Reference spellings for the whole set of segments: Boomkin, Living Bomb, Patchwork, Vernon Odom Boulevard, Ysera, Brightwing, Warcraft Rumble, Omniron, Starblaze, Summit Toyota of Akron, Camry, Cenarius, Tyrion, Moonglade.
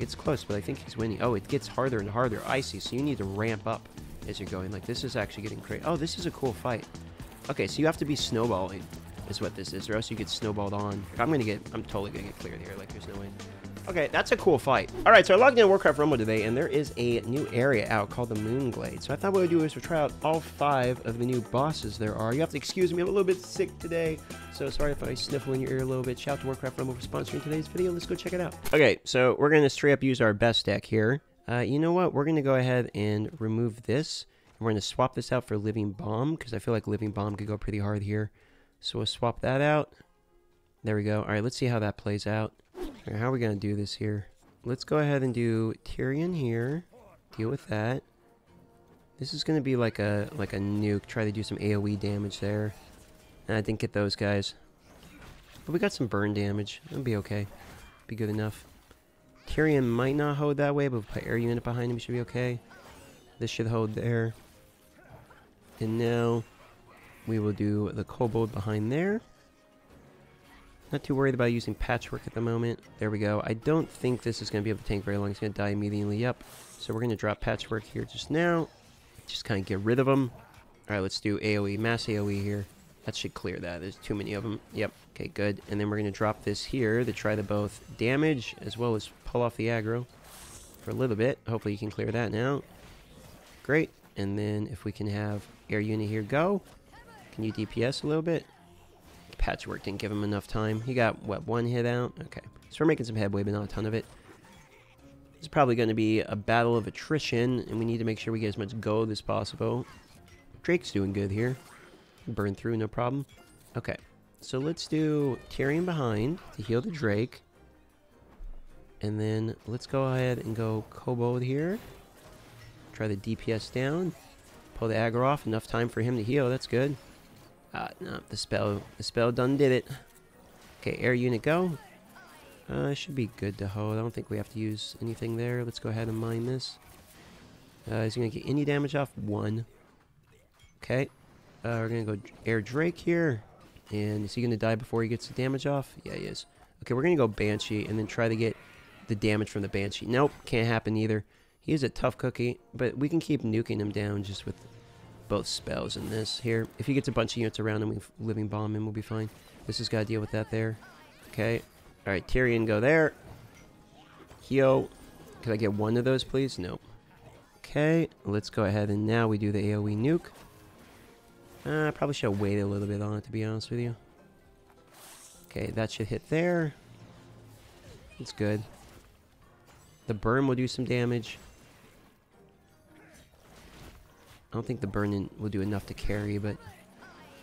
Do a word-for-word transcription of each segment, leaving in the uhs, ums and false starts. It's close, but I think he's winning. Oh, it gets harder and harder. I see. So you need to ramp up as you're going. Like, this is actually getting crazy. Oh, this is a cool fight. Okay, so you have to be snowballing is what this is, or else you get snowballed on. I'm going to get... I'm totally going to get cleared here. Like, there's no way. Okay, that's a cool fight. All right, so I logged into Warcraft Rumble today, and there is a new area out called the Moonglade. So I thought what we'd do is we'll try out all five of the new bosses there are. You have to excuse me. I'm a little bit sick today, so sorry if I sniffle in your ear a little bit. Shout out to Warcraft Rumble for sponsoring today's video. Let's go check it out. Okay, so we're going to straight up use our best deck here. Uh, you know what? We're going to go ahead and remove this. And we're going to swap this out for Living Bomb, because I feel like Living Bomb could go pretty hard here. So we'll swap that out. There we go. All right, let's see how that plays out. Right, how are we going to do this here? Let's go ahead and do Tyrion here. Deal with that. This is going to be like a like a nuke. Try to do some AoE damage there. And I didn't get those guys. But we got some burn damage. It'll be okay. Be good enough. Tyrion might not hold that way, but if I air unit behind him, it should be okay. This should hold there. And now... we will do the kobold behind there. Not too worried about using Patchwork at the moment. There we go. I don't think this is going to be able to tank very long. It's going to die immediately. Yep. So we're going to drop Patchwork here just now. Just kind of get rid of him. All right, let's do AoE. Mass AoE here. That should clear that. There's too many of them. Yep. Okay, good. And then we're going to drop this here to try to both damage as well as pull off the aggro for a little bit. Hopefully you can clear that now. Great. And then if we can have air unit here go. Can you D P S a little bit? Patchwork didn't give him enough time. He got, what, one hit out? Okay. So we're making some headway, but not a ton of it. It's probably going to be a battle of attrition, and we need to make sure we get as much gold as possible. Drake's doing good here. Burn through, no problem. Okay. So let's do Tyrion behind to heal the Drake. And then let's go ahead and go Kobold here. Try the D P S down. Pull the aggro off. Enough time for him to heal. That's good. Uh, no, the spell, the spell done did it. Okay, air unit go. Uh, should be good to hold. I don't think we have to use anything there. Let's go ahead and mine this. Uh, is he going to get any damage off? One. Okay. Uh, we're going to go air Drake here. And is he going to die before he gets the damage off? Yeah, he is. Okay, we're going to go Banshee and then try to get the damage from the Banshee. Nope, can't happen either. He is a tough cookie, but we can keep nuking him down just with... both spells in this here. If he gets a bunch of units around him, we Living Bomb him, we'll be fine. This has got to deal with that there. Okay. All right, Tyrion, go there. Heal. Could I get one of those, please? Nope. Okay, let's go ahead and now we do the AoE nuke. Uh, I probably should have waited a little bit on it, to be honest with you. Okay, that should hit there. It's good. The burn will do some damage. I don't think the burn-in will do enough to carry, but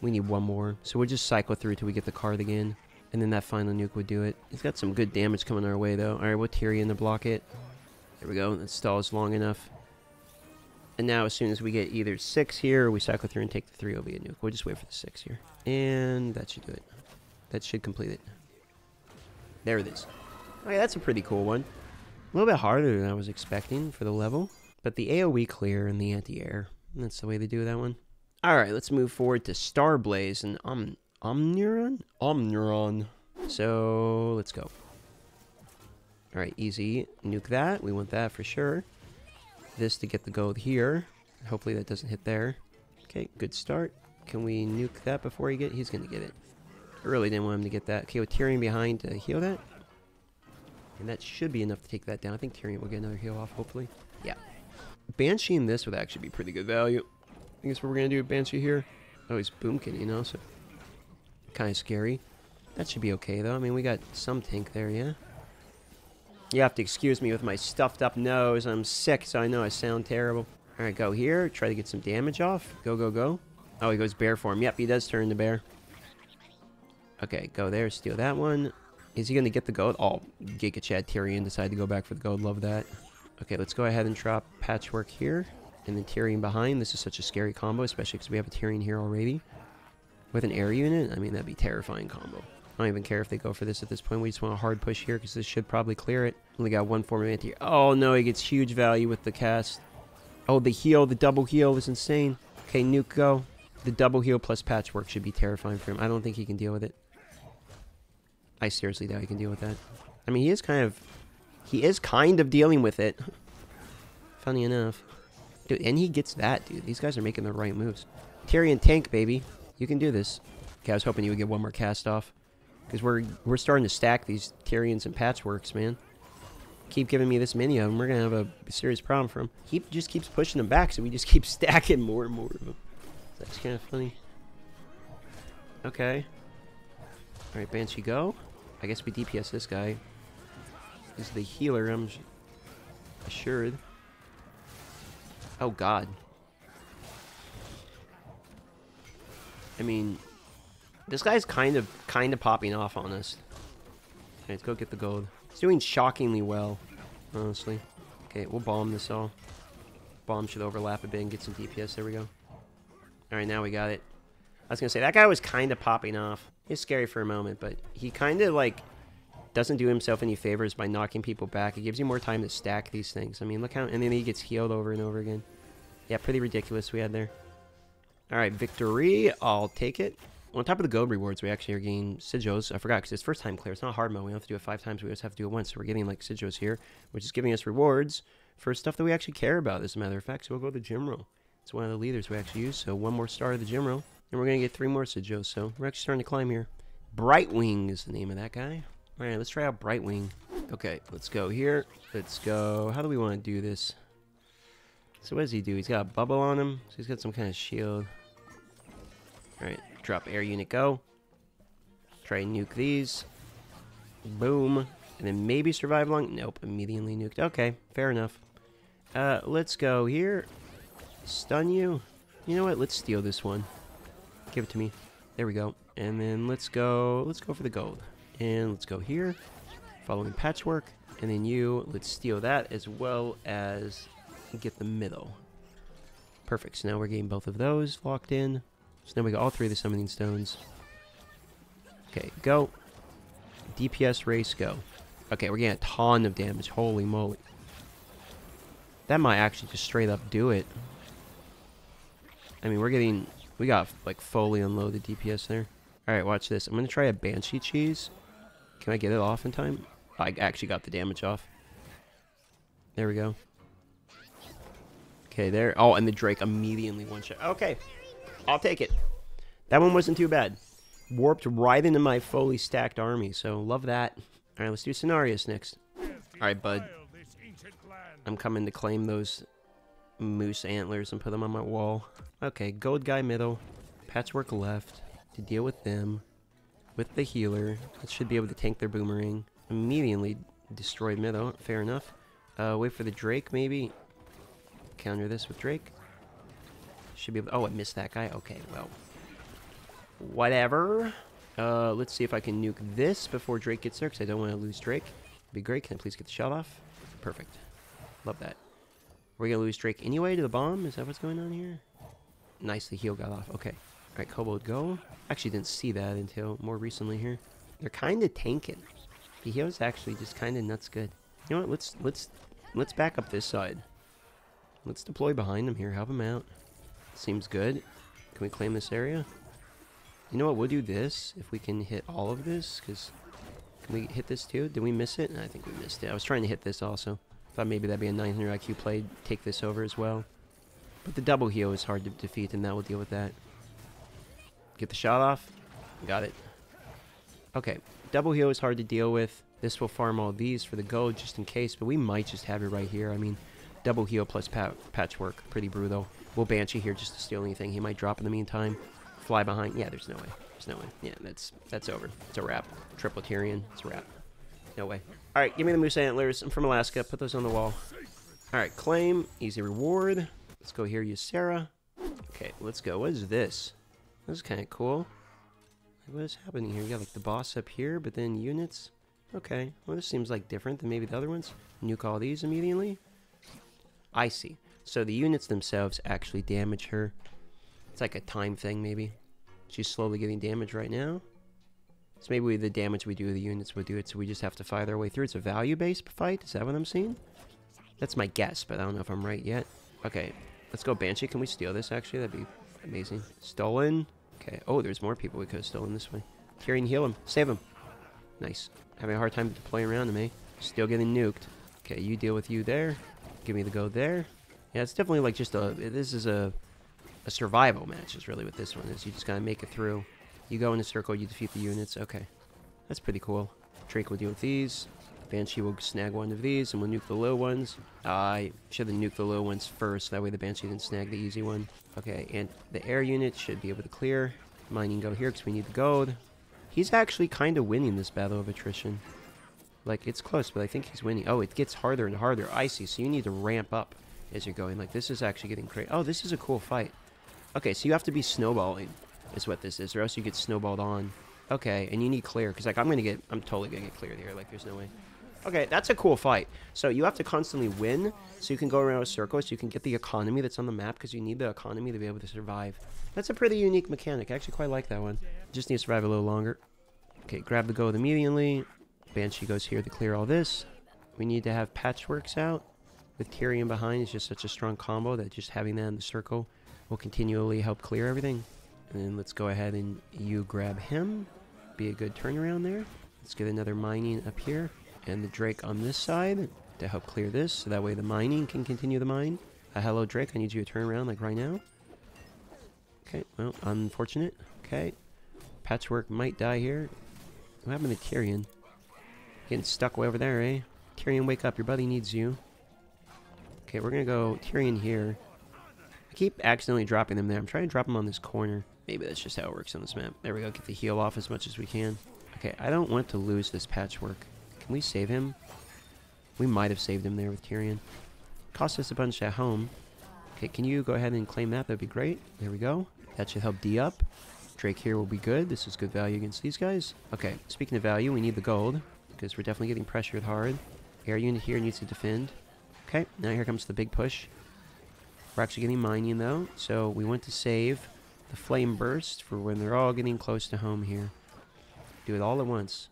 we need one more. So we'll just cycle through till we get the card again, and then that final nuke would do it. It's got some good damage coming our way, though. All right, we'll Tyrion to block it. There we go. That stalls long enough. And now as soon as we get either six here, or we cycle through and take the three over a nuke. We'll just wait for the six here. And that should do it. That should complete it. There it is. All right, that's a pretty cool one. A little bit harder than I was expecting for the level, but the AoE clear and the anti-air. That's the way they do that one. All right, let's move forward to Starblaze and Om Omniron? Omniron. So, let's go. All right, easy. Nuke that. We want that for sure. This to get the gold here. Hopefully that doesn't hit there. Okay, good start. Can we nuke that before he get He's going to get it. I really didn't want him to get that. Okay, with Tyrion behind to heal that. And that should be enough to take that down. I think Tyrion will get another heal off, hopefully. Yeah. Banshee in this would actually be pretty good value. I guess what we're going to do with Banshee here. Oh, he's Boomkin, you know, so kind of scary. That should be okay, though. I mean, we got some tank there, yeah? You have to excuse me with my stuffed-up nose. I'm sick, so I know I sound terrible. All right, go here. Try to get some damage off. Go, go, go. Oh, he goes bear form. Yep, he does turn to bear. Okay, go there. Steal that one. Is he going to get the gold? Oh, Giga Chad Tyrion decided to go back for the gold. Love that. Okay, let's go ahead and drop Patchwork here, and then Tyrion behind. This is such a scary combo, especially because we have a Tyrion here already. With an air unit, I mean, that'd be a terrifying combo. I don't even care if they go for this at this point. We just want a hard push here, because this should probably clear it. Only got one form of anti-air. Oh, no, he gets huge value with the cast. Oh, the heal, the double heal is insane. Okay, nuke go. The double heal plus Patchwork should be terrifying for him. I don't think he can deal with it. I seriously doubt he can deal with that. I mean, he is kind of... He is kind of dealing with it. Funny enough. Dude, and he gets that, dude. These guys are making the right moves. Tyrion tank, baby. You can do this. Okay, I was hoping you would get one more cast off. Because we're, we're starting to stack these Tyrions and Patchworks, man. Keep giving me this many of them. We're going to have a serious problem for him. He just keeps pushing them back, so we just keep stacking more and more of them. That's kind of funny. Okay. Alright, Banshee, go. I guess we D P S this guy. This is the healer, I'm assured. Oh, God. I mean, this guy's kind of kind of popping off on us. Okay, let's go get the gold. He's doing shockingly well, honestly. Okay, we'll bomb this all. Bomb should overlap a bit and get some D P S. There we go. Alright, now we got it. I was going to say, that guy was kind of popping off. He's scary for a moment, but he kind of, like, doesn't do himself any favors by knocking people back. It gives you more time to stack these things. I mean, look how... And then he gets healed over and over again. Yeah, pretty ridiculous we had there. All right, victory. I'll take it. On top of the gold rewards, we actually are getting sigils. I forgot, because it's first time clear. It's not hard mode. We don't have to do it five times. We just have to do it once. So we're getting, like, sigils here, which is giving us rewards for stuff that we actually care about, as a matter of fact. So we'll go to the gym roll. It's one of the leaders we actually use. So one more star of the gym roll. And we're going to get three more sigils. So we're actually starting to climb here. Brightwing is the name of that guy. All right, let's try out Brightwing. Okay, let's go here. Let's go. How do we want to do this? So what does he do? He's got a bubble on him. So he's got some kind of shield. All right, drop air unit, go. Try nuke these. Boom. And then maybe survive long. Nope, immediately nuked. Okay, fair enough. Uh, let's go here. Stun you. You know what? Let's steal this one. Give it to me. There we go. And then let's go. Let's go for the gold. And let's go here, following Patchwork, and then you, let's steal that as well as get the middle. Perfect, so now we're getting both of those locked in. So now we got all three of the summoning stones. Okay, go. D P S race, go. Okay, we're getting a ton of damage, holy moly. That might actually just straight up do it. I mean, we're getting, we got like fully unloaded D P S there. Alright, watch this. I'm gonna try a Banshee cheese. Can I get it off in time? I actually got the damage off. There we go. Okay, there. Oh, and the Drake immediately one-shot. Okay, I'll take it. That one wasn't too bad. Warped right into my fully stacked army, so love that. Alright, let's do Cenarius next. Alright, bud. I'm coming to claim those moose antlers and put them on my wall. Okay, gold guy middle. Patchwork left to deal with them. With the healer, it should be able to tank their boomerang. Immediately destroy middle, fair enough. Uh, wait for the Drake, maybe. Counter this with Drake. Should be able to, oh, I missed that guy. Okay, well. Whatever. Uh, let's see if I can nuke this before Drake gets there, because I don't want to lose Drake. It'd be great. Can I please get the shot off? Perfect. Love that. We're going to lose Drake anyway to the bomb? Is that what's going on here? Nice, the heal got off. Okay. Alright, Kobold, go. Actually didn't see that until more recently here. They're kind of tanking. The heal's actually just kind of nuts good. You know what? Let's let's let's back up this side. Let's deploy behind them here. Help them out. Seems good. Can we claim this area? You know what? We'll do this if we can hit all of this. Cause can we hit this too? Did we miss it? No, I think we missed it. I was trying to hit this also. Thought maybe that'd be a nine hundred I Q play. Take this over as well. But the double heal is hard to defeat, and that will deal with that. Get the shot off. Got it. Okay. Double heal is hard to deal with. This will farm all these for the gold just in case, but we might just have it right here. I mean, double heal plus pa patchwork. Pretty brutal. We'll Banshee here just to steal anything. He might drop in the meantime. Fly behind. Yeah, there's no way. There's no way. Yeah, that's that's over. It's a wrap. Triple Tyrion. It's a wrap. No way. All right, give me the moose antlers. I'm from Alaska. Put those on the wall. All right, claim. Easy reward. Let's go here, Ysera. Okay, let's go. What is this? This is kind of cool. What is happening here? You got like the boss up here, but then units. Okay. Well, this seems like different than maybe the other ones. Nuke all these immediately. I see. So the units themselves actually damage her. It's like a time thing, maybe. She's slowly getting damage right now. So maybe we, the damage we do to the units will do it, so we just have to fight our way through. It's a value-based fight. Is that what I'm seeing? That's my guess, but I don't know if I'm right yet. Okay. Let's go Banshee. Can we steal this, actually? That'd be amazing. Stolen. Okay. Oh, there's more people we could have stolen this way. Tyrion, heal him. Save him. Nice. Having a hard time deploying around him, eh? Still getting nuked. Okay, you deal with you there. Give me the go there. Yeah, it's definitely like just a... This is a, a survival match is really what this one is. You just gotta make it through. You go in a circle, you defeat the units. Okay. That's pretty cool. Drake will deal with these. Banshee will snag one of these, and we'll nuke the low ones. Uh, I should have nuked the low ones first. That way the Banshee didn't snag the easy one. Okay, and the air unit should be able to clear. Mining go here because we need the gold. He's actually kind of winning this battle of attrition. Like, it's close, but I think he's winning. Oh, it gets harder and harder. I see. So you need to ramp up as you're going. Like, this is actually getting crazy. Oh, this is a cool fight. Okay, so you have to be snowballing is what this is, or else you get snowballed on. Okay, and you need clear, because, like, I'm going to get... I'm totally going to get cleared here. Like, there's no way. Okay, that's a cool fight. So you have to constantly win, so you can go around a circle, so you can get the economy that's on the map, because you need the economy to be able to survive. That's a pretty unique mechanic. I actually quite like that one. Just need to survive a little longer. Okay, grab the gold immediately. Banshee goes here to clear all this. We need to have Patchworks out. With Tyrion behind, it's just such a strong combo that just having that in the circle will continually help clear everything. And then let's go ahead and you grab him. Be a good turnaround there. Let's get another mining up here. And the Drake on this side to help clear this. So that way the mining can continue the mine. Uh, hello, Drake. I need you to turn around like right now. Okay, well, unfortunate. Okay. Patchwork might die here. What happened to Tyrion? Getting stuck way over there, eh? Tyrion, wake up. Your buddy needs you. Okay, we're going to go Tyrion here. I keep accidentally dropping them there. I'm trying to drop them on this corner. Maybe that's just how it works on this map. There we go. Get the heal off as much as we can. Okay, I don't want to lose this Patchwork. Can we save him? We might have saved him there with Tyrion. Cost us a bunch at home. Okay, can you go ahead and claim that? That'd be great. There we go. That should help D up. Drake here will be good. This is good value against these guys. Okay, speaking of value, we need the gold, because we're definitely getting pressured hard. Air unit here needs to defend. Okay, now here comes the big push. We're actually getting mining though, so we want to save the flame burst for when they're all getting close to home here. Do it all at once.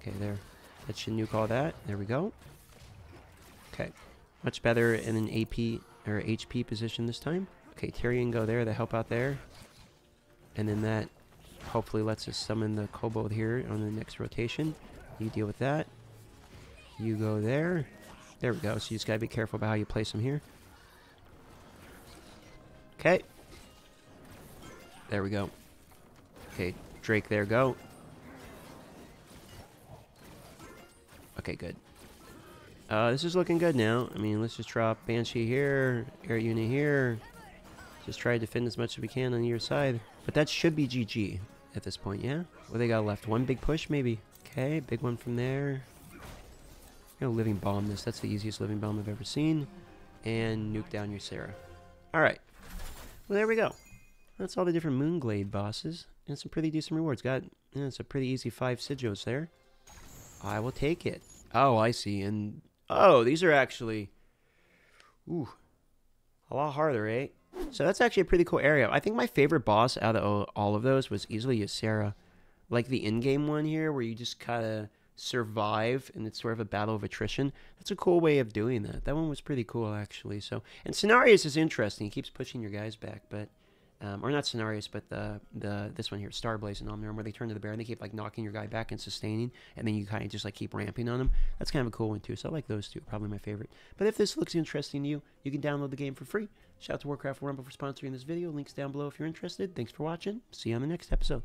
Okay, there. That should nuke all that. There we go. Okay, much better in an A P or H P position this time. Okay, Tyrion go there to help out there, and then that hopefully lets us summon the kobold here on the next rotation. You deal with that. You go there. There we go. So you just gotta be careful about how you place them here. Okay. There we go. Okay, Drake there, go. Okay, good. Uh, this is looking good now. I mean, let's just drop Banshee here, air unit here. Just try to defend as much as we can on your side. But that should be G G at this point, yeah? What they got left? One big push, maybe? Okay, big one from there. You know, living bomb this. That's the easiest living bomb I've ever seen. And nuke down Ysera. Alright. Well, there we go. That's all the different Moonglade bosses. And some pretty decent rewards. Got, you know, it's a pretty easy five sigils there. I will take it. Oh, I see. And, oh, these are actually, ooh, a lot harder, eh? So that's actually a pretty cool area. I think my favorite boss out of all of those was easily Ysera. Like the in-game one here where you just kind of survive and it's sort of a battle of attrition. That's a cool way of doing that. That one was pretty cool, actually. So, and Cenarius is interesting. He keeps pushing your guys back, but, um, or not Cenarius, but the, the, this one here, Starblaze and Omniron, where they turn to the bear and they keep like knocking your guy back and sustaining, and then you kind of just like keep ramping on them. That's kind of a cool one too. So I like those two, probably my favorite. But if this looks interesting to you, you can download the game for free. Shout out to Warcraft Rumble for sponsoring this video. Links down below if you're interested. Thanks for watching. See you on the next episode.